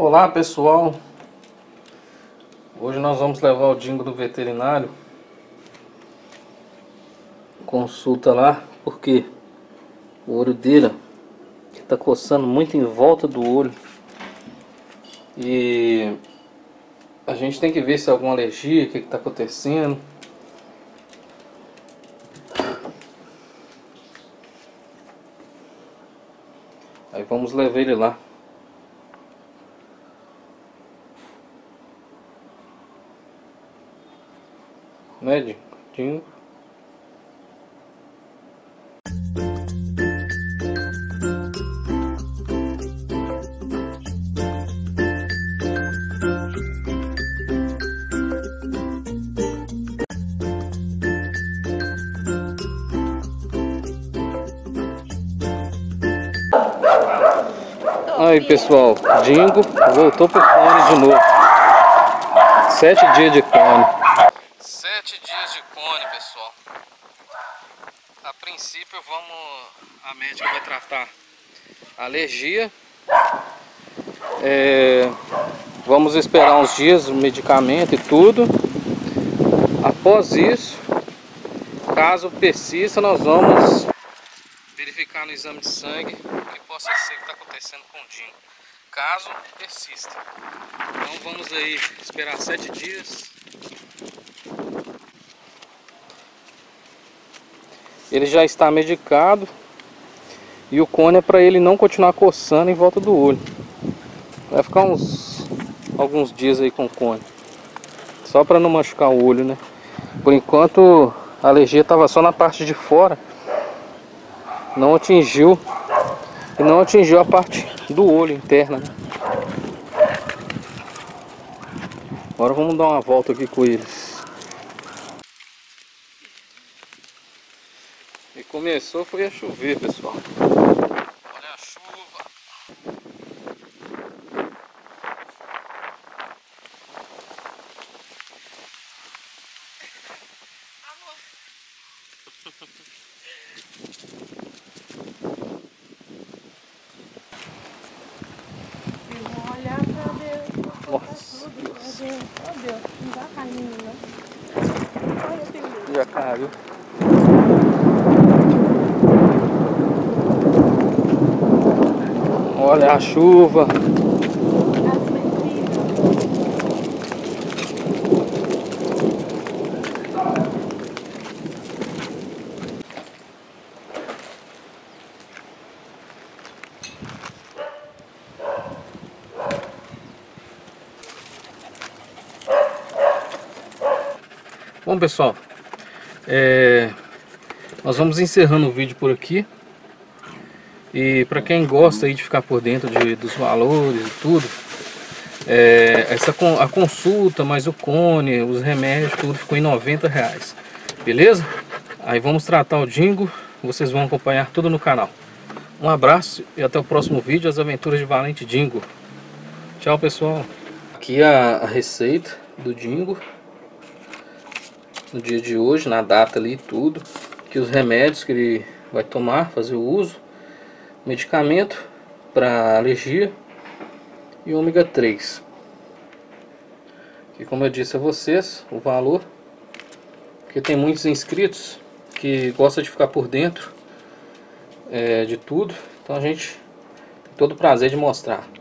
Olá pessoal, hoje nós vamos levar o Dingo do veterinário, consulta lá, porque o olho dele está coçando muito em volta do olho e a gente tem que ver se é alguma alergia, o que está acontecendo. Aí vamos levar ele lá. Né, Dingo? Aí pessoal, Dingo voltou pro cone de novo. 7 dias de cone. 7 dias de cone, pessoal. A princípio a médica vai tratar a alergia. Vamos esperar uns dias o medicamento e tudo. Após isso, caso persista, nós vamos verificar no exame de sangue o que possa ser que está acontecendo com o Dingo. Caso persista. Então vamos aí esperar 7 dias. Ele já está medicado e o cone é para ele não continuar coçando em volta do olho. Vai ficar alguns dias aí com o cone, só para não machucar o olho, né? Por enquanto a alergia estava só na parte de fora, não atingiu a parte do olho interna, né? Agora vamos dar uma volta aqui com eles. E começou, foi a chover, pessoal. Olha a chuva. Olha pra Deus. Nossa, Deus. Oh, Deus, não dá carinho, né? Olha, já caiu. Olha a chuva. Bom pessoal, nós vamos encerrando o vídeo por aqui. E para quem gosta aí de ficar por dentro dos valores e tudo, a consulta, mais o cone, os remédios, tudo ficou em R$90, beleza? Aí vamos tratar o Dingo, vocês vão acompanhar tudo no canal. Um abraço e até o próximo vídeo, as aventuras de Valente e Dingo. Tchau pessoal. Aqui a receita do Dingo, no dia de hoje, na data ali tudo, que os remédios que ele vai tomar, fazer o uso. Medicamento para alergia e ômega 3. E como eu disse a vocês, o valor, porque tem muitos inscritos que gostam de ficar por dentro de tudo, então a gente tem todo o prazer de mostrar.